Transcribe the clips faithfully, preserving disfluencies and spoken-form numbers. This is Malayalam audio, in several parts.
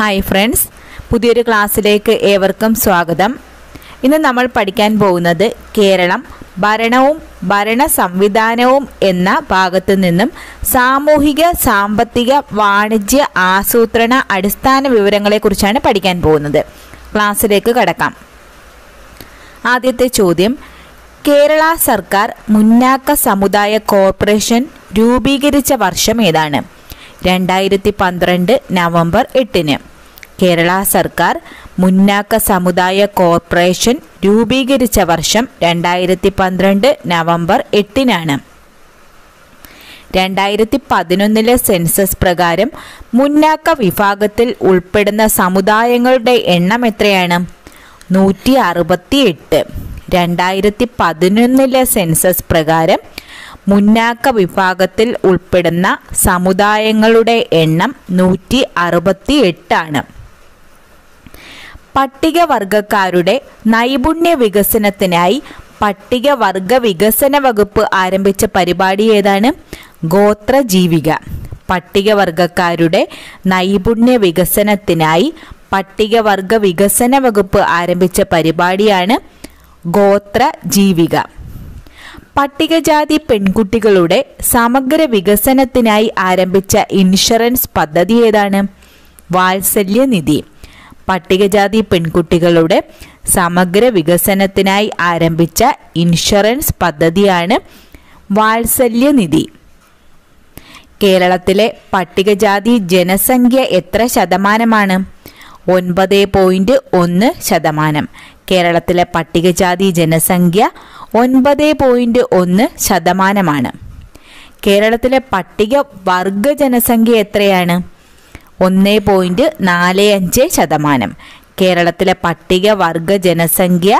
ഹായ് ഫ്രണ്ട്സ്, പുതിയൊരു ക്ലാസ്സിലേക്ക് ഏവർക്കും സ്വാഗതം. ഇന്ന് നമ്മൾ പഠിക്കാൻ പോകുന്നത് കേരളം ഭരണവും ഭരണ സംവിധാനവും എന്ന ഭാഗത്തു നിന്നും സാമൂഹിക സാമ്പത്തിക വാണിജ്യ ആസൂത്രണ അടിസ്ഥാന വിവരങ്ങളെക്കുറിച്ചാണ് പഠിക്കാൻ പോകുന്നത്. ക്ലാസ്സിലേക്ക് കടക്കാം. ആദ്യത്തെ ചോദ്യം, കേരള സർക്കാർ മുന്നാക്ക സമുദായ കോർപ്പറേഷൻ രൂപീകരിച്ച വർഷം ഏതാണ്? രണ്ടായിരത്തി പന്ത്രണ്ട് നവംബർ എട്ടിന് കേരള സർക്കാർ മുന്നാക്ക സമുദായ കോർപ്പറേഷൻ രൂപീകരിച്ച വർഷം രണ്ടായിരത്തി പന്ത്രണ്ട് നവംബർ എട്ടിനാണ്. രണ്ടായിരത്തി പതിനൊന്നിലെ സെൻസസ് പ്രകാരം മുന്നാക്ക വിഭാഗത്തിൽ ഉൾപ്പെടുന്ന സമുദായങ്ങളുടെ എണ്ണം എത്രയാണ്? നൂറ്റി അറുപത്തി എട്ട്. രണ്ടായിരത്തി പതിനൊന്നിലെ സെൻസസ് പ്രകാരം മുന്നാക്ക വിഭാഗത്തിൽ ഉൾപ്പെടുന്ന സമുദായങ്ങളുടെ എണ്ണം നൂറ്റി അറുപത്തി എട്ടാണ്. പട്ടികവർഗക്കാരുടെ നൈപുണ്യ വികസനത്തിനായി പട്ടികവർഗ വികസന വകുപ്പ് ആരംഭിച്ച പരിപാടി ഏതാണ്? ഗോത്രജീവിക. പട്ടികവർഗക്കാരുടെ നൈപുണ്യ വികസനത്തിനായി പട്ടികവർഗ വികസന വകുപ്പ് ആരംഭിച്ച പരിപാടിയാണ് ഗോത്രജീവിക. പട്ടികജാതി പെൺകുട്ടികളുടെ സമഗ്ര വികസനത്തിനായി ആരംഭിച്ച ഇൻഷുറൻസ് പദ്ധതി ഏതാണ്? വാത്സല്യനിധി. പട്ടികജാതി പെൺകുട്ടികളുടെ സമഗ്ര വികസനത്തിനായി ആരംഭിച്ച ഇൻഷുറൻസ് പദ്ധതിയാണ് വാത്സല്യനിധി. കേരളത്തിലെ പട്ടികജാതി ജനസംഖ്യ എത്ര ശതമാനമാണ്? ഒൻപത് പോയിൻറ്റ് ഒന്ന് ശതമാനം. കേരളത്തിലെ പട്ടികജാതി ജനസംഖ്യ ഒൻപത് പോയിൻറ്റ് ഒന്ന് ശതമാനമാണ്. കേരളത്തിലെ പട്ടിക വർഗ ജനസംഖ്യ എത്രയാണ്? ഒന്ന് പോയിൻറ്റ് നാല് അഞ്ച് ശതമാനം. കേരളത്തിലെ പട്ടിക വർഗ ജനസംഖ്യ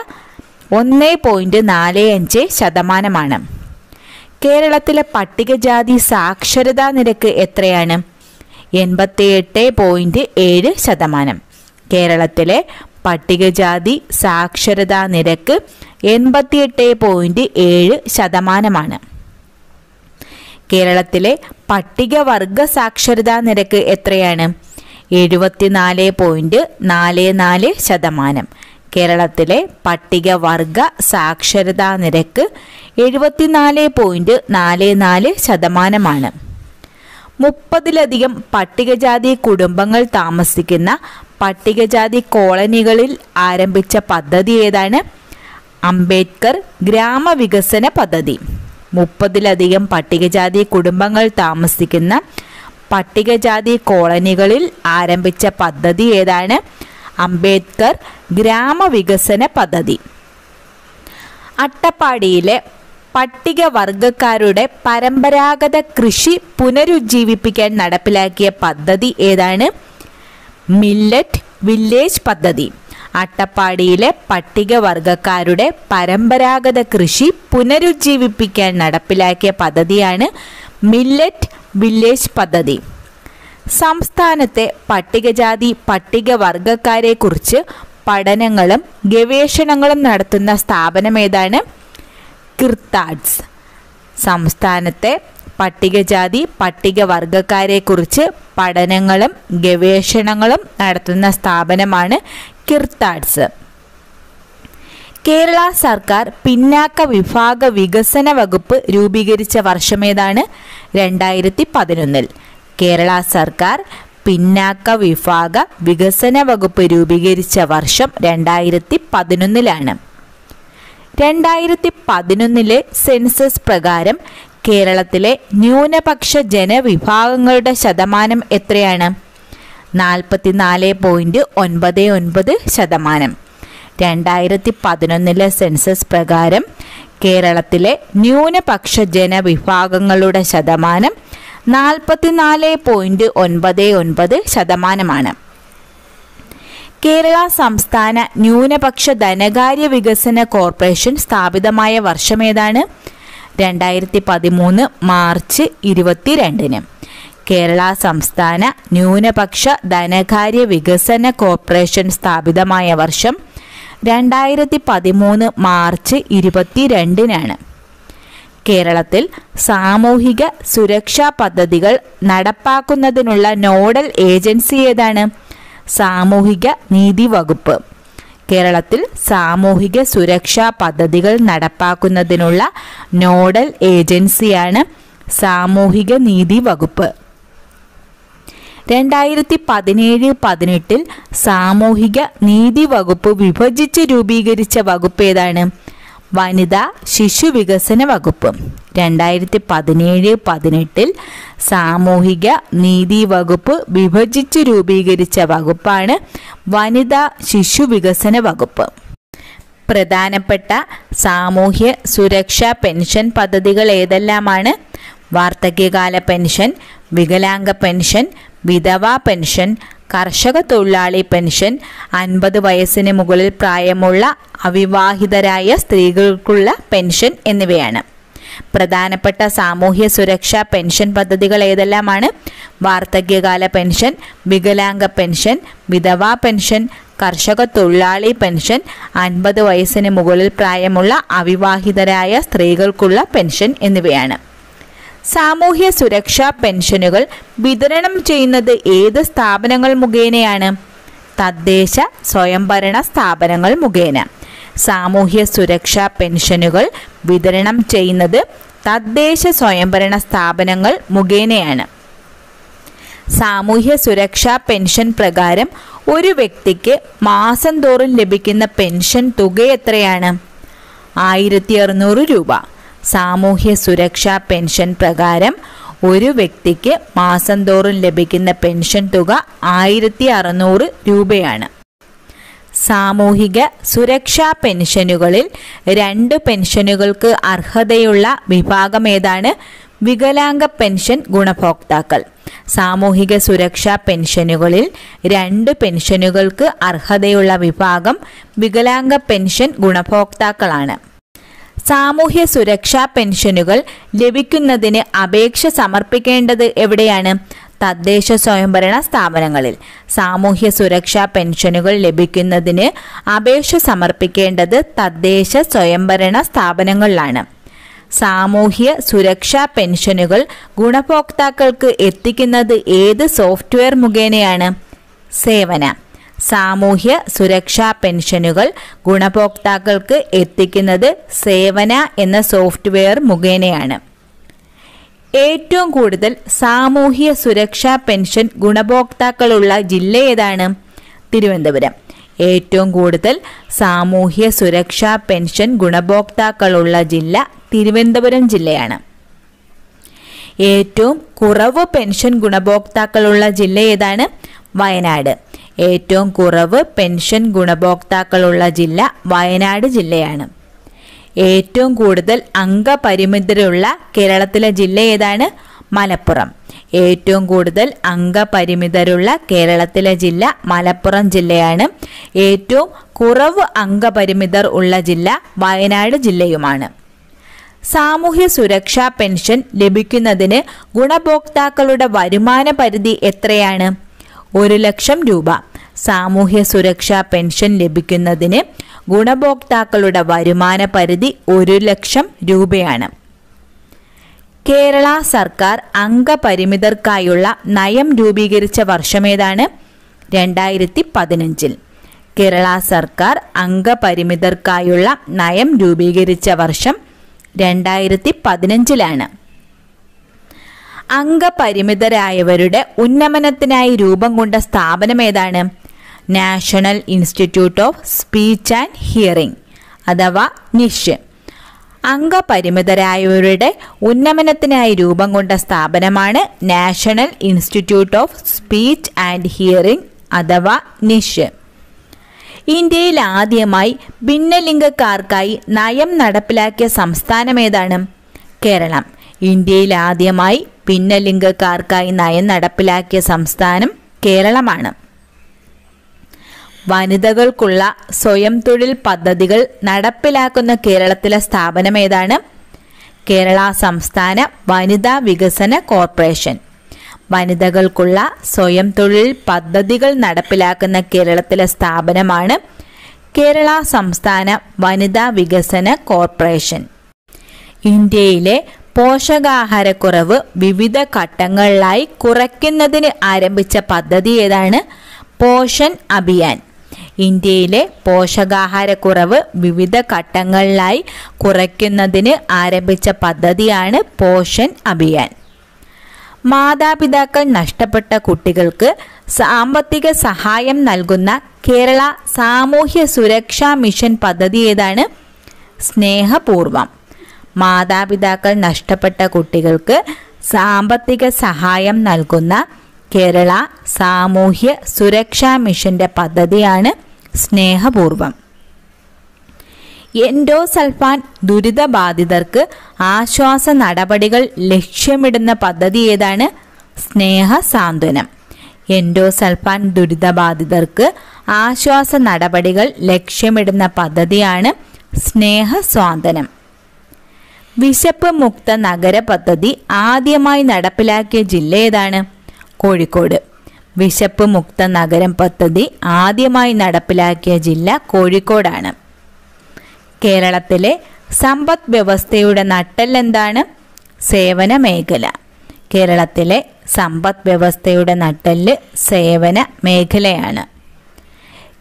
ഒന്ന് പോയിൻറ്റ് നാല് അഞ്ച് ശതമാനമാണ്. കേരളത്തിലെ പട്ടികജാതി സാക്ഷരതാ നിരക്ക് എത്രയാണ്? എൺപത്തിയെട്ട് പോയിൻറ്റ് ഏഴ് ശതമാനം. കേരളത്തിലെ പട്ടികജാതി സാക്ഷരതാ നിരക്ക് എൺപത്തിയെട്ട് പോയിൻറ്റ് ഏഴ് ശതമാനമാണ്. കേരളത്തിലെ പട്ടികവർഗ സാക്ഷരതാ നിരക്ക് എത്രയാണ്? എഴുപത്തിനാല് പോയിൻറ്റ് നാല് നാല് ശതമാനം. കേരളത്തിലെ പട്ടികവർഗ സാക്ഷരതാ നിരക്ക് എഴുപത്തിനാല് പോയിൻറ്റ് നാല് നാല് ശതമാനമാണ്. മുപ്പതിലധികം പട്ടികജാതി കുടുംബങ്ങൾ താമസിക്കുന്ന പട്ടികജാതി കോളനികളിൽ ആരംഭിച്ച പദ്ധതി ഏതാണ്? അംബേദ്കർ ഗ്രാമവികസന പദ്ധതി. മുപ്പതിലധികം പട്ടികജാതി കുടുംബങ്ങൾ താമസിക്കുന്ന പട്ടികജാതി കോളനികളിൽ ആരംഭിച്ച പദ്ധതി ഏതാണ്? അംബേദ്കർ ഗ്രാമവികസന പദ്ധതി. അട്ടപ്പാടിയിലെ പട്ടികവർഗക്കാരുടെ പരമ്പരാഗത കൃഷി പുനരുജ്ജീവിപ്പിക്കാൻ നടപ്പിലാക്കിയ പദ്ധതി ഏതാണ്? മില്ലറ്റ് വില്ലേജ് പദ്ധതി. അട്ടപ്പാടിയിലെ പട്ടികവർഗക്കാരുടെ പരമ്പരാഗത കൃഷി പുനരുജ്ജീവിപ്പിക്കാൻ നടപ്പിലാക്കിയ പദ്ധതിയാണ് മില്ലറ്റ് വില്ലേജ് പദ്ധതി. സംസ്ഥാനത്തെ പട്ടികജാതി പട്ടികവർഗക്കാരെക്കുറിച്ച് പഠനങ്ങളും ഗവേഷണങ്ങളും നടത്തുന്ന സ്ഥാപനം ഏതാണ്? കിർത്താഡ്സ്. സംസ്ഥാനത്തെ പട്ടികജാതി പട്ടികവർഗക്കാരെക്കുറിച്ച് പഠനങ്ങളും ഗവേഷണങ്ങളും നടത്തുന്ന സ്ഥാപനമാണ് കിർത്താഡ്സ്. കേരള സർക്കാർ പിന്നാക്ക വിഭാഗ വികസന വകുപ്പ് രൂപീകരിച്ച വർഷം ഏതാണ്? രണ്ടായിരത്തി പതിനൊന്നിൽ കേരള സർക്കാർ പിന്നാക്ക വിഭാഗ വികസന വകുപ്പ് രൂപീകരിച്ച വർഷം രണ്ടായിരത്തി പതിനൊന്നിലാണ്. രണ്ടായിരത്തി പതിനൊന്നിലെ സെൻസസ് പ്രകാരം കേരളത്തിലെ ന്യൂനപക്ഷ ജനവിഭാഗങ്ങളുടെ ശതമാനം എത്രയാണ്? നാൽപ്പത്തിനാല് പോയിൻറ്റ് ഒൻപത് ഒൻപത് ശതമാനം. രണ്ടായിരത്തി പതിനൊന്നിലെ സെൻസസ് പ്രകാരം കേരളത്തിലെ ന്യൂനപക്ഷ ജനവിഭാഗങ്ങളുടെ ശതമാനം നാൽപ്പത്തിനാല് പോയിൻറ്റ് ഒൻപത് ഒൻപത് ശതമാനമാണ്. കേരള സംസ്ഥാന ന്യൂനപക്ഷ ധനകാര്യ വികസന കോർപ്പറേഷൻ സ്ഥാപിതമായ വർഷം ഏതാണ്? രണ്ടായിരത്തി പതിമൂന്ന് മാർച്ച് ഇരുപത്തിരണ്ടിന് കേരള സംസ്ഥാന ന്യൂനപക്ഷ ധനകാര്യ വികസന കോർപ്പറേഷൻ സ്ഥാപിതമായ വർഷം രണ്ടായിരത്തി പതിമൂന്ന് മാർച്ച് ഇരുപത്തിരണ്ടിനാണ്. കേരളത്തിൽ സാമൂഹിക സുരക്ഷാ പദ്ധതികൾ നടപ്പാക്കുന്നതിനുള്ള നോഡൽ ഏജൻസി ഏതാണ്? സാമൂഹിക നീതി വകുപ്പ്. കേരളത്തിൽ സാമൂഹിക സുരക്ഷാ പദ്ധതികൾ നടപ്പാക്കുന്നതിനുള്ള നോഡൽ ഏജൻസിയാണ് സാമൂഹിക നീതി വകുപ്പ്. രണ്ടായിരത്തി പതിനേഴ് പതിനെട്ടിൽ സാമൂഹിക നീതി വകുപ്പ് വിഭജിച്ച് രൂപീകരിച്ച വകുപ്പ് ഏതാണ്? വനിതാ ശിശു വികസന വകുപ്പ്. രണ്ടായിരത്തി പതിനേഴ് പതിനെട്ടിൽ സാമൂഹിക നീതി വകുപ്പ് വിഭജിച്ച് രൂപീകരിച്ച വകുപ്പാണ് വനിതാ ശിശു വികസന വകുപ്പ്. പ്രധാനപ്പെട്ട സാമൂഹ്യ സുരക്ഷാ പെൻഷൻ പദ്ധതികൾ ഏതെല്ലാമാണ്? വാർദ്ധക്യകാല പെൻഷൻ, വികലാംഗ പെൻഷൻ, വിധവാ പെൻഷൻ, കർഷക തൊഴിലാളി പെൻഷൻ, അൻപത് വയസ്സിന് മുകളിൽ പ്രായമുള്ള അവിവാഹിതരായ സ്ത്രീകൾക്കുള്ള പെൻഷൻ എന്നിവയാണ്. പ്രധാനപ്പെട്ട സാമൂഹ്യ സുരക്ഷാ പെൻഷൻ പദ്ധതികൾ ഏതെല്ലാമാണ്? വാർദ്ധക്യകാല പെൻഷൻ, വികലാംഗ പെൻഷൻ, വിധവാ പെൻഷൻ, കർഷക തൊഴിലാളി പെൻഷൻ, അൻപത് വയസ്സിന് മുകളിൽ പ്രായമുള്ള അവിവാഹിതരായ സ്ത്രീകൾക്കുള്ള പെൻഷൻ എന്നിവയാണ്. സാമൂഹ്യ സുരക്ഷാ പെൻഷനുകൾ വിതരണം ചെയ്യുന്നത് ഏത് സ്ഥാപനങ്ങൾ മുഖേനയാണ്? തദ്ദേശ സ്വയംഭരണ സ്ഥാപനങ്ങൾ മുഖേന. സാമൂഹ്യ സുരക്ഷാ പെൻഷനുകൾ വിതരണം ചെയ്യുന്നത് തദ്ദേശ സ്വയംഭരണ സ്ഥാപനങ്ങൾ മുഖേനയാണ്. സാമൂഹ്യ സുരക്ഷാ പെൻഷൻ പ്രകാരം ഒരു വ്യക്തിക്ക് മാസം തോറും ലഭിക്കുന്ന പെൻഷൻ തുക എത്രയാണ്? ആയിരത്തി അറുന്നൂറ് രൂപ. സാമൂഹ്യ സുരക്ഷാ പെൻഷൻ പ്രകാരം ഒരു വ്യക്തിക്ക് മാസം തോറും ലഭിക്കുന്ന പെൻഷൻ തുക ആയിരത്തി അറുന്നൂറ് രൂപയാണ്. സാമൂഹിക സുരക്ഷാ പെൻഷനുകളിൽ രണ്ട് പെൻഷനുകൾക്ക് അർഹതയുള്ള വിഭാഗം ഏതാണ്? വികലാംഗ പെൻഷൻ ഗുണഭോക്താക്കൾ. സാമൂഹിക സുരക്ഷാ പെൻഷനുകളിൽ രണ്ട് പെൻഷനുകൾക്ക് അർഹതയുള്ള വിഭാഗം വികലാംഗ പെൻഷൻ ഗുണഭോക്താക്കളാണ്. സാമൂഹ്യ സുരക്ഷാ പെൻഷനുകൾ ലഭിക്കുന്നതിന് അപേക്ഷ സമർപ്പിക്കേണ്ടത് എവിടെയാണ്? തദ്ദേശ സ്വയംഭരണ സ്ഥാപനങ്ങളിൽ. സാമൂഹ്യ സുരക്ഷാ പെൻഷനുകൾ ലഭിക്കുന്നതിന് അപേക്ഷ സമർപ്പിക്കേണ്ടത് തദ്ദേശ സ്വയംഭരണ സ്ഥാപനങ്ങളിലാണ്. സാമൂഹ്യ സുരക്ഷാ പെൻഷനുകൾ ഗുണഭോക്താക്കൾക്ക് എത്തിക്കുന്നത് ഏത് സോഫ്റ്റ്വെയർ മുഖേനയാണ്? സേവന. സാമൂഹ്യ സുരക്ഷാ പെൻഷനുകൾ ഗുണഭോക്താക്കൾക്ക് എത്തിക്കുന്നത് സേവന എന്ന സോഫ്റ്റ്വെയർ മുഖേനയാണ്. ഏറ്റവും കൂടുതൽ സാമൂഹ്യ സുരക്ഷാ പെൻഷൻ ഗുണഭോക്താക്കളുള്ള ജില്ല ഏതാണ്? തിരുവനന്തപുരം. ഏറ്റവും കൂടുതൽ സാമൂഹ്യ സുരക്ഷാ പെൻഷൻ ഗുണഭോക്താക്കളുള്ള ജില്ല തിരുവനന്തപുരം ജില്ലയാണ്. ഏറ്റവും കുറവ് പെൻഷൻ ഗുണഭോക്താക്കളുള്ള ജില്ല ഏതാണ്? വയനാട്. ഏറ്റവും കുറവ് പെൻഷൻ ഗുണഭോക്താക്കളുള്ള ജില്ല വയനാട് ജില്ലയാണ്. ഏറ്റവും കൂടുതൽ അംഗപരിമിതരുള്ള കേരളത്തിലെ ജില്ല ഏതാണ്? മലപ്പുറം. ഏറ്റവും കൂടുതൽ അംഗപരിമിതരുള്ള കേരളത്തിലെ ജില്ല മലപ്പുറം ജില്ലയാണ്. ഏറ്റവും കുറവ് അംഗപരിമിതർ ഉള്ള ജില്ല വയനാട് ജില്ലയുമാണ്. സാമൂഹ്യ സുരക്ഷാ പെൻഷൻ ലഭിക്കുന്നതിന് ഗുണഭോക്താക്കളുടെ വരുമാന പരിധി എത്രയാണ്? ഒരു ലക്ഷം രൂപ. സാമൂഹ്യ സുരക്ഷാ പെൻഷൻ ലഭിക്കുന്നതിന് ഗുണഭോക്താക്കളുടെ വരുമാന പരിധി ഒരു ലക്ഷം രൂപയാണ്. കേരള സർക്കാർ അംഗപരിമിതർക്കായുള്ള നയം രൂപീകരിച്ച വർഷമേതാണ്? രണ്ടായിരത്തി പതിനഞ്ചിൽ. കേരള സർക്കാർ അംഗപരിമിതർക്കായുള്ള നയം രൂപീകരിച്ച വർഷം രണ്ടായിരത്തി പതിനഞ്ചിലാണ്. അംഗപരിമിതരായവരുടെ ഉന്നമനത്തിനായി രൂപം കൊണ്ട സ്ഥാപനം ഏതാണ്? National institute of speech and hearing അഥവാ നിഷ്. അംഗപരിമിതരായവരുടെ ഉന്നമനത്തിനായി രൂപം കൊണ്ട സ്ഥാപനമാണ് national institute of speech and hearing അഥവാ നിഷ്. ഇന്ത്യയിൽ ആദ്യമായി ഭിന്നലിംഗക്കാർക്കായി നയം നടപ്പിലാക്കിയ സംസ്ഥാനം ഏതാണ്? കേരളം. ഇന്ത്യയിൽ ആദ്യമായി ഭിന്നലിംഗക്കാർക്കായി നയം നടപ്പിലാക്കിയ സംസ്ഥാനം കേരളമാണ്. വനിതകൾക്കുള്ള സ്വയം തൊഴിൽ പദ്ധതികൾ നടപ്പിലാക്കുന്ന കേരളത്തിലെ സ്ഥാപനം ഏതാണ്? കേരള സംസ്ഥാന വനിതാ വികസന കോർപ്പറേഷൻ. വനിതകൾക്കുള്ള സ്വയം തൊഴിൽ പദ്ധതികൾ നടപ്പിലാക്കുന്ന കേരളത്തിലെ സ്ഥാപനമാണ് കേരള സംസ്ഥാന വനിതാ വികസന കോർപ്പറേഷൻ. ഇന്ത്യയിലെ പോഷകാഹാരക്കുറവ് വിവിധ ഘട്ടങ്ങളിലായി കുറയ്ക്കുന്നതിന് ആരംഭിച്ച പദ്ധതി ഏതാണ്? പോഷൻ അഭിയാൻ. ഇന്ത്യയിലെ പോഷകാഹാരക്കുറവ് വിവിധ ഘട്ടങ്ങളിലായി കുറയ്ക്കുന്നതിന് ആരംഭിച്ച പദ്ധതിയാണ് പോഷൻ അഭിയാൻ. മാതാപിതാക്കൾ നഷ്ടപ്പെട്ട കുട്ടികൾക്ക് സാമ്പത്തിക സഹായം നൽകുന്ന കേരള സാമൂഹ്യ സുരക്ഷാ മിഷൻ പദ്ധതി ഏതാണ്? സ്നേഹപൂർവം. മാതാപിതാക്കൾ നഷ്ടപ്പെട്ട കുട്ടികൾക്ക് സാമ്പത്തിക സഹായം നൽകുന്ന കേരള സാമൂഹ്യ സുരക്ഷാ മിഷന്റെ പദ്ധതിയാണ് സ്നേഹപൂർവം. എൻഡോസൾഫാൻ ദുരിതബാധിതർക്ക് ആശ്വാസ നടപടികൾ ലക്ഷ്യമിടുന്ന പദ്ധതി ഏതാണ്? സ്നേഹസാന്ത്വനം. എൻഡോസൾഫാൻ ദുരിതബാധിതർക്ക് ആശ്വാസ നടപടികൾ ലക്ഷ്യമിടുന്ന പദ്ധതിയാണ് സ്നേഹസാന്ത്വനം. വിശപ്പ് മുക്ത നഗര പദ്ധതി ആദ്യമായി നടപ്പിലാക്കിയ ജില്ല ഏതാണ്? കോഴിക്കോട്. വിശപ്പ് മുക്ത നഗരം പദ്ധതി ആദ്യമായി നടപ്പിലാക്കിയ ജില്ല കോഴിക്കോടാണ്. കേരളത്തിലെ സമ്പദ് വ്യവസ്ഥയുടെ നട്ടെല്ല് എന്താണ്? സേവന മേഖല. കേരളത്തിലെ സമ്പദ് വ്യവസ്ഥയുടെ നട്ടെല്ല് സേവന മേഖലയാണ്.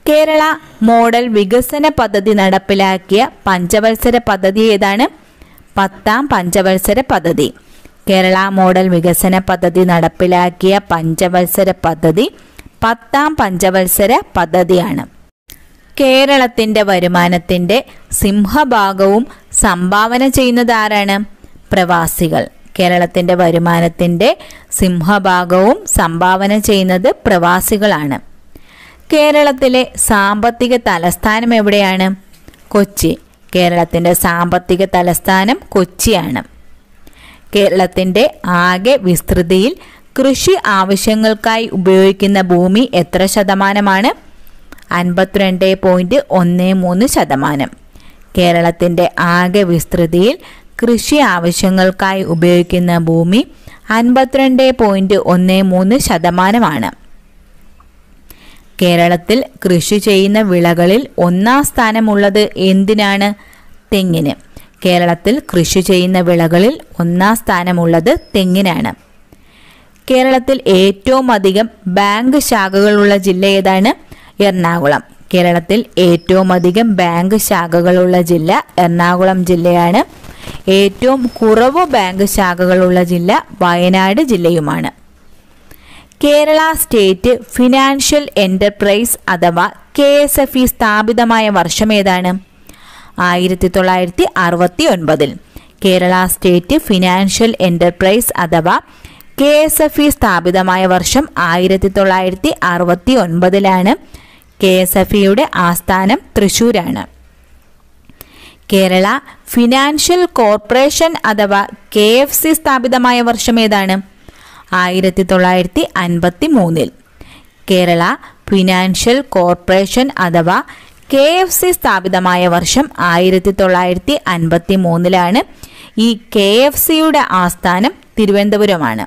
കേരള മോഡൽ വികസന പദ്ധതി നടപ്പിലാക്കിയ പഞ്ചവത്സര പദ്ധതി ഏതാണ്? പത്താം പഞ്ചവത്സര പദ്ധതി. കേരള മോഡൽ വികസന പദ്ധതി നടപ്പിലാക്കിയ പഞ്ചവത്സര പദ്ധതി പത്താം പഞ്ചവത്സര പദ്ധതിയാണ്. കേരളത്തിൻ്റെ വരുമാനത്തിൻ്റെ സിംഹഭാഗവും സംഭാവന ചെയ്യുന്നത് ആരാണ്? പ്രവാസികൾ. കേരളത്തിൻ്റെ വരുമാനത്തിൻ്റെ സിംഹഭാഗവും സംഭാവന ചെയ്യുന്നത് പ്രവാസികളാണ്. കേരളത്തിലെ സാമ്പത്തിക തലസ്ഥാനം എവിടെയാണ്? കൊച്ചി. കേരളത്തിൻ്റെ സാമ്പത്തിക തലസ്ഥാനം കൊച്ചിയാണ്. കേരളത്തിൻ്റെ ആകെ വിസ്തൃതിയിൽ കൃഷി ആവശ്യങ്ങൾക്കായി ഉപയോഗിക്കുന്ന ഭൂമി എത്ര ശതമാനമാണ്? അൻപത്തിരണ്ട് പോയിൻറ്റ് ഒന്ന് മൂന്ന് ശതമാനം. കേരളത്തിൻ്റെ ആകെ വിസ്തൃതിയിൽ കൃഷി ആവശ്യങ്ങൾക്കായി ഉപയോഗിക്കുന്ന ഭൂമി അൻപത്തിരണ്ട് പോയിൻറ്റ് ഒന്ന് മൂന്ന് ശതമാനമാണ്. കേരളത്തിൽ കൃഷി ചെയ്യുന്ന വിളകളിൽ ഒന്നാം സ്ഥാനമുള്ളത് എന്തിനാണ്? തെങ്ങിന്. കേരളത്തിൽ കൃഷി ചെയ്യുന്ന വിളകളിൽ ഒന്നാം സ്ഥാനമുള്ളത് തെങ്ങിനാണ്. കേരളത്തിൽ ഏറ്റവും അധികം ബാങ്ക് ശാഖകളുള്ള ജില്ല ഏതാണ്? എറണാകുളം. കേരളത്തിൽ ഏറ്റവും അധികം ബാങ്ക് ശാഖകളുള്ള ജില്ല എറണാകുളം ജില്ലയാണ്. ഏറ്റവും കുറവ് ബാങ്ക് ശാഖകളുള്ള ജില്ല വയനാട് ജില്ലയുമാണ്. കേരള സ്റ്റേറ്റ് ഫിനാൻഷ്യൽ എൻ്റർപ്രൈസ് അഥവാ കെ എസ് എഫ് ഇ സ്ഥാപിതമായ വർഷം ഏതാണ്? ആയിരത്തി തൊള്ളായിരത്തി അറുപത്തി ഒൻപതിൽ കേരള സ്റ്റേറ്റ് ഫിനാൻഷ്യൽ എൻ്റർപ്രൈസ് അഥവാ കെ എസ് എഫ് ഇ സ്ഥാപിതമായ വർഷം ആയിരത്തി തൊള്ളായിരത്തി അറുപത്തി ഒൻപതിലാണ്. കെ എസ് എഫ് ഇയുടെ ആസ്ഥാനം തൃശ്ശൂരാണ്. കേരള ഫിനാൻഷ്യൽ കോർപ്പറേഷൻ അഥവാ കെ എഫ് സി സ്ഥാപിതമായ വർഷം ഏതാണ്? ആയിരത്തി തൊള്ളായിരത്തി അൻപത്തി മൂന്നിൽ. കേരള ഫിനാൻഷ്യൽ കോർപ്പറേഷൻ അഥവാ കെ എഫ് സി സ്ഥാപിതമായ വർഷം ആയിരത്തി തൊള്ളായിരത്തി അൻപത്തി മൂന്നിലാണ്. ഈ കെ എഫ് സിയുടെ ആസ്ഥാനം തിരുവനന്തപുരമാണ്.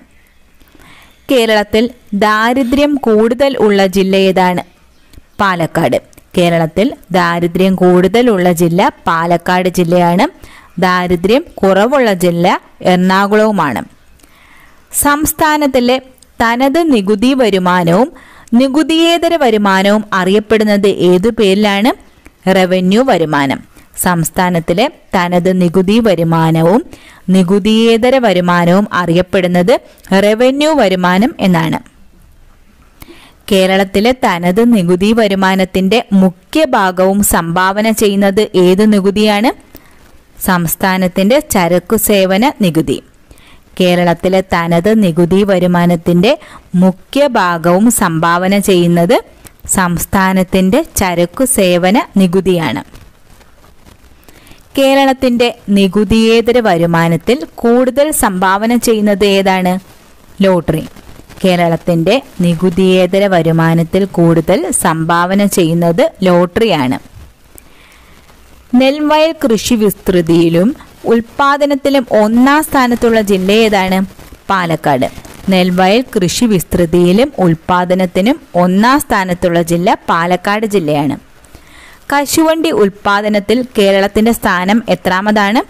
കേരളത്തിൽ ദാരിദ്ര്യം കൂടുതൽ ഉള്ള ജില്ല ഏതാണ്? പാലക്കാട്. കേരളത്തിൽ ദാരിദ്ര്യം കൂടുതലുള്ള ജില്ല പാലക്കാട് ജില്ലയാണ്. ദാരിദ്ര്യം കുറവുള്ള ജില്ല എറണാകുളവുമാണ്. സംസ്ഥാനത്തിലെ തനത് നികുതി വരുമാനവും നികുതിയേതര വരുമാനവും അറിയപ്പെടുന്നത് ഏതു പേരിലാണ്? റവന്യൂ വരുമാനം. സംസ്ഥാനത്തിലെ തനത് നികുതി വരുമാനവും നികുതിയേതര വരുമാനവും അറിയപ്പെടുന്നത് റവന്യൂ വരുമാനം എന്നാണ്. കേരളത്തിലെ തനത് നികുതി വരുമാനത്തിൻ്റെ മുഖ്യ ഭാഗവും സംഭാവന ചെയ്യുന്നത് ഏത് നികുതിയാണ്? സംസ്ഥാനത്തിൻ്റെ ചരക്കു സേവന നികുതി. കേരളത്തിലെ തനത് നികുതി വരുമാനത്തിൻ്റെ മുഖ്യ ഭാഗവും സംഭാവന ചെയ്യുന്നത് സംസ്ഥാനത്തിൻ്റെ ചരക്കു സേവന നികുതിയാണ്. കേരളത്തിൻ്റെ നികുതിയേതര വരുമാനത്തിൽ കൂടുതൽ സംഭാവന ചെയ്യുന്നത് ഏതാണ്? ലോട്ടറി. കേരളത്തിൻ്റെ നികുതിയേതര വരുമാനത്തിൽ കൂടുതൽ സംഭാവന ചെയ്യുന്നത് ലോട്ടറിയാണ്. നെൽവയൽ കൃഷി വിസ്തൃതിയിലും ഉൽപാദനത്തിലും ഒന്നാം സ്ഥാനത്തുള്ള ജില്ല ഏതാണ്? പാലക്കാട്. നെൽവയൽ കൃഷി വിസ്തൃതിയിലും ഉൽപാദനത്തിനും ഒന്നാം സ്ഥാനത്തുള്ള ജില്ല പാലക്കാട് ജില്ലയാണ്. കശുവണ്ടി ഉൽപാദനത്തിൽ കേരളത്തിൻ്റെ സ്ഥാനം എത്രാമതാണ്?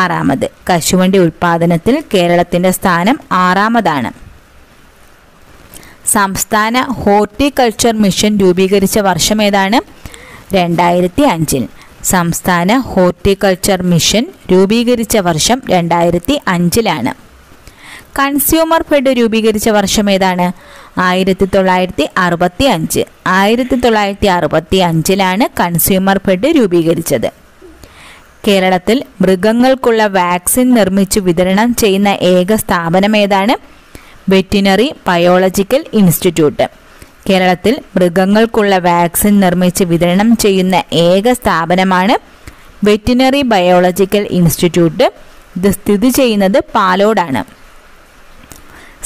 ആറാമത്. കശുവണ്ടി ഉൽപാദനത്തിൽ കേരളത്തിൻ്റെ സ്ഥാനം ആറാമതാണ്. സംസ്ഥാന ഹോർട്ടിക്കൾച്ചർ മിഷൻ രൂപീകരിച്ച വർഷം ഏതാണ്? രണ്ടായിരത്തി അഞ്ചിൽ. സംസ്ഥാന ഹോർട്ടിക്കൾച്ചർ മിഷൻ രൂപീകരിച്ച വർഷം രണ്ടായിരത്തി അഞ്ചിലാണ്. കൺസ്യൂമർ ഫെഡ് രൂപീകരിച്ച വർഷം ഏതാണ്? ആയിരത്തി തൊള്ളായിരത്തി അറുപത്തി അഞ്ച് ആയിരത്തി തൊള്ളായിരത്തി അറുപത്തി അഞ്ചിലാണ് കൺസ്യൂമർ ഫെഡ് രൂപീകരിച്ചത്. കേരളത്തിൽ മൃഗങ്ങൾക്കുള്ള വാക്സിൻ നിർമ്മിച്ചു വിതരണം ചെയ്യുന്ന ഏക സ്ഥാപനം ഏതാണ്? Veterinary biological institute. കേരളത്തിൽ മൃഗങ്ങൾക്കുള്ള വാക്സിൻ നിർമ്മിച്ച് വിതരണം ചെയ്യുന്ന ഏക സ്ഥാപനമാണ് വെറ്റിനറി ബയോളജിക്കൽ ഇൻസ്റ്റിറ്റ്യൂട്ട്. ഇത് സ്ഥിതി ചെയ്യുന്നത് പാലോടാണ്.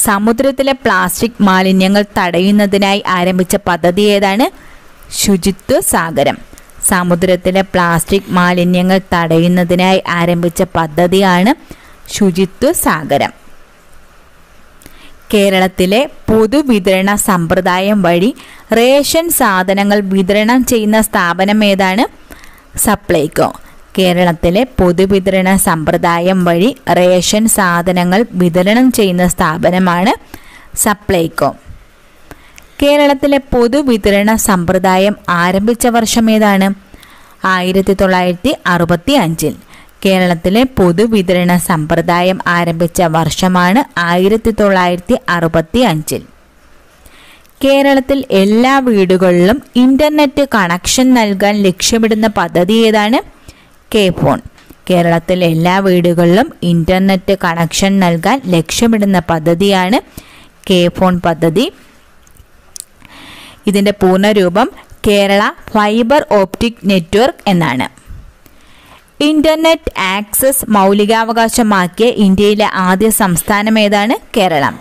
സമുദ്രത്തിലെ പ്ലാസ്റ്റിക് മാലിന്യങ്ങൾ തടയുന്നതിനായി ആരംഭിച്ച പദ്ധതി ഏതാണ്? ശുചിത്വ സാഗരം. സമുദ്രത്തിലെ പ്ലാസ്റ്റിക് മാലിന്യങ്ങൾ തടയുന്നതിനായി ആരംഭിച്ച പദ്ധതിയാണ് ശുചിത്വ സാഗരം. കേരളത്തിലെ പൊതുവിതരണ സമ്പ്രദായം വഴി റേഷൻ സാധനങ്ങൾ വിതരണം ചെയ്യുന്ന സ്ഥാപനം ഏതാണ്? സപ്ലൈകോ. കേരളത്തിലെ പൊതുവിതരണ സമ്പ്രദായം വഴി റേഷൻ സാധനങ്ങൾ വിതരണം ചെയ്യുന്ന സ്ഥാപനമാണ് സപ്ലൈകോ. കേരളത്തിലെ പൊതുവിതരണ സമ്പ്രദായം ആരംഭിച്ച വർഷം ഏതാണ്? ആയിരത്തി തൊള്ളായിരത്തി അറുപത്തി അഞ്ചിൽ. കേരളത്തിലെ പൊതുവിതരണ സമ്പ്രദായം ആരംഭിച്ച വർഷമാണ് ആയിരത്തി തൊള്ളായിരത്തി അറുപത്തി അഞ്ചിൽ. കേരളത്തിൽ എല്ലാ വീടുകളിലും ഇൻ്റർനെറ്റ് കണക്ഷൻ നൽകാൻ ലക്ഷ്യമിടുന്ന പദ്ധതി ഏതാണ്? K phone. കേരളത്തിൽ എല്ലാ വീടുകളിലും ഇൻ്റർനെറ്റ് കണക്ഷൻ നൽകാൻ ലക്ഷ്യമിടുന്ന പദ്ധതിയാണ് കെ ഫോൺ പദ്ധതി. ഇതിൻ്റെ പൂർണ്ണരൂപം കേരള ഫൈബർ ഓപ്റ്റിക് നെറ്റ്വർക്ക് എന്നാണ്. ഇൻ്റർനെറ്റ് ആക്സസ് മൗലികാവകാശമാക്കിയ ഇന്ത്യയിലെ ആദ്യ സംസ്ഥാനം ഏതാണ്? കേരളം.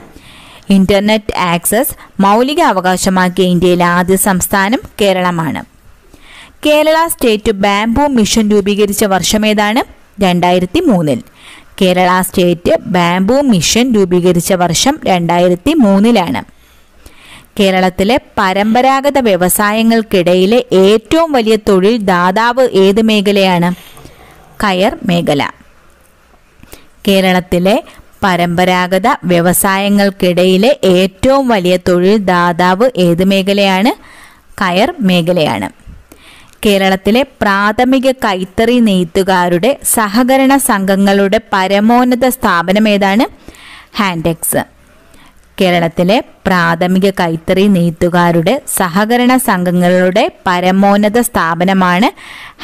ഇൻ്റർനെറ്റ് ആക്സസ് മൗലികാവകാശമാക്കിയ ഇന്ത്യയിലെ ആദ്യ സംസ്ഥാനം കേരളമാണ്. കേരള സ്റ്റേറ്റ് ബാംബു മിഷൻ രൂപീകരിച്ച വർഷം ഏതാണ്? രണ്ടായിരത്തി മൂന്നിൽ. കേരള സ്റ്റേറ്റ് ബാംബു മിഷൻ രൂപീകരിച്ച വർഷം രണ്ടായിരത്തി മൂന്നിലാണ്. കേരളത്തിലെ പരമ്പരാഗത വ്യവസായങ്ങൾക്കിടയിലെ ഏറ്റവും വലിയ തൊഴിൽ ദാതാവ് ഏത് മേഖലയാണ്? കയർ മേഖല. കേരളത്തിലെ പരമ്പരാഗത വ്യവസായങ്ങൾക്കിടയിലെ ഏറ്റവും വലിയ തൊഴിൽ ദാതാവ് ഏത് മേഖലയാണ്? കയർ മേഖലയാണ്. കേരളത്തിലെ പ്രാഥമിക കൈത്തറി നെയ്ത്തുകാരുടെ സഹകരണ സംഘങ്ങളുടെ പരമോന്നത സ്ഥാപനം ഏതാണ്? ഹാൻഡെക്സ്. കേരളത്തിലെ പ്രാഥമിക കൈത്തറി നെയ്ത്തുകാരുടെ സഹകരണ സംഘങ്ങളുടെ പരമോന്നത സ്ഥാപനമാണ്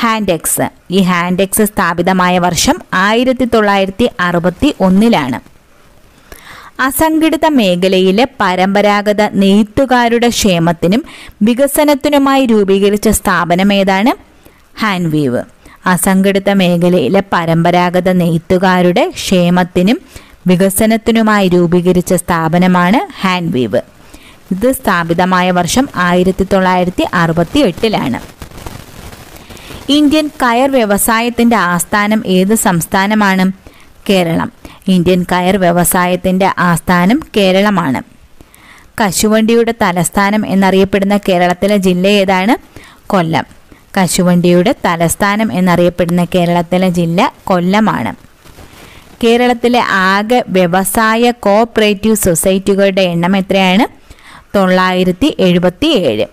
ഹാൻഡെക്സ്. ഈ ഹാൻഡെക്സ് സ്ഥാപിതമായ വർഷം ആയിരത്തി തൊള്ളായിരത്തി അറുപത്തി ഒന്നിലാണ്. അസംഘടിത മേഖലയിലെ പരമ്പരാഗത നെയ്ത്തുകാരുടെ ക്ഷേമത്തിനും വികസനത്തിനുമായി രൂപീകരിച്ച സ്ഥാപനം ഏതാണ്? ഹാൻവീവ്. അസംഘടിത മേഖലയിലെ പരമ്പരാഗത നെയ്ത്തുകാരുടെ ക്ഷേമത്തിനും വികസനത്തിനുമായി രൂപീകരിച്ച സ്ഥാപനമാണ് ഹാൻവീവ്. ഇത് സ്ഥാപിതമായ വർഷം ആയിരത്തി തൊള്ളായിരത്തി അറുപത്തി എട്ടിലാണ്. ഇന്ത്യൻ കയർ വ്യവസായത്തിൻ്റെ ആസ്ഥാനം ഏത് സംസ്ഥാനമാണ്? കേരളം. ഇന്ത്യൻ കയർ വ്യവസായത്തിൻ്റെ ആസ്ഥാനം കേരളമാണ്. കശുവണ്ടിയുടെ തലസ്ഥാനം എന്നറിയപ്പെടുന്ന കേരളത്തിലെ ജില്ല ഏതാണ്? കൊല്ലം. കശുവണ്ടിയുടെ തലസ്ഥാനം എന്നറിയപ്പെടുന്ന കേരളത്തിലെ ജില്ല കൊല്ലമാണ്. കേരളത്തിലെ ആകെ വ്യവസായ കോഓപ്പറേറ്റീവ് സൊസൈറ്റികളുടെ എണ്ണം എത്രയാണ്? തൊള്ളായിരത്തി എഴുപത്തി ഏഴ്.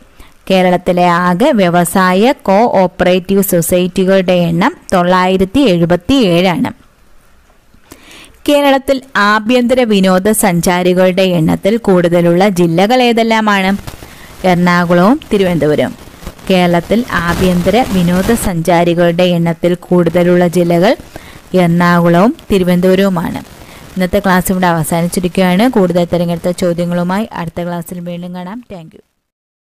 കേരളത്തിലെ ആകെ വ്യവസായ കോഓപ്പറേറ്റീവ് സൊസൈറ്റികളുടെ എണ്ണം തൊള്ളായിരത്തി എഴുപത്തി ഏഴാണ്. കേരളത്തിൽ ആഭ്യന്തര വിനോദസഞ്ചാരികളുടെ എണ്ണത്തിൽ കൂടുതലുള്ള ജില്ലകൾ ഏതെല്ലാമാണ്? എറണാകുളവും തിരുവനന്തപുരവും. കേരളത്തിൽ ആഭ്യന്തര വിനോദസഞ്ചാരികളുടെ എണ്ണത്തിൽ കൂടുതലുള്ള ജില്ലകൾ എറണാകുളവും തിരുവനന്തപുരവുമാണ്. ഇന്നത്തെ ക്ലാസ് ഇവിടെ അവസാനിച്ചിരിക്കുകയാണ്. കൂടുതൽ തിരഞ്ഞെടുത്ത ചോദ്യങ്ങളുമായി അടുത്ത ക്ലാസ്സിൽ വീണ്ടും കാണാം. Thank U.